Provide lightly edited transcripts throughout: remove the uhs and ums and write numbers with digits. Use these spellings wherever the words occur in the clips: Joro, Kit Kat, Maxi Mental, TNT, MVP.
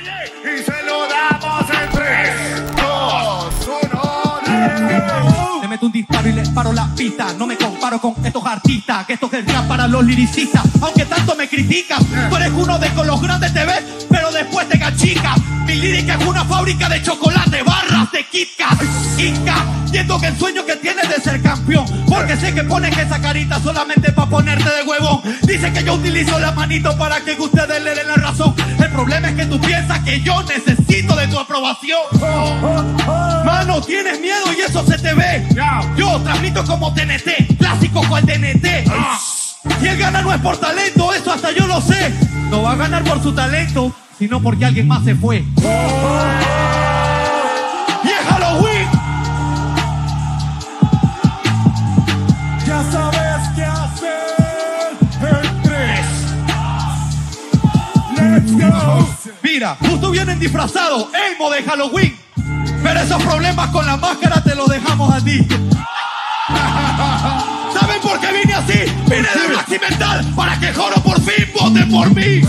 Y se lo damos en 3, 2, 1. Le meto un disparo y les paro la pista. No me comparo con estos artistas, que esto es el rap para los liricistas. Aunque tanto me critican, tú eres uno de con los grandes te ves, pero después te gachicas. Mi lírica es una fábrica de chocolate, barras de Kit Kat, Siento que el sueño que tienes de ser campeón, porque sé que pones esa carita solamente para ponerte de huevón. Dice que yo utilizo la manito para que ustedes le den la razón. El problema es que tú piensas que yo necesito de tu aprobación. Mano, tienes miedo y eso se te ve. Yo transmito como TNT, clásico cual TNT. Y él gana no es por talento, eso hasta yo lo sé. No va a ganar por su talento, sino porque alguien más se fue. Y es Halloween. Ya sabes qué hacer en 3. Let's go. Mira, justo vienen disfrazados, elmo de Halloween. Pero esos problemas con la máscara te los dejamos a ti. ¿Saben por qué vine así? Vine de Maxi Mental para que Joro por fin vote por mí.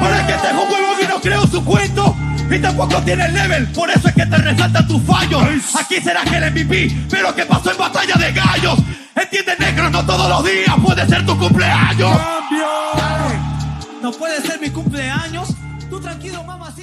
Para que este es un huevo que no creo su cuento. Y tampoco tiene level, por eso es que te resaltan tus fallos. Aquí serás el MVP, pero ¿qué pasó en batalla de gallos? Entiende, negro, no todos los días puede ser tu cumpleaños. ¡Cambio! No puede ser mi cumpleaños. Tú tranquilo, mamá.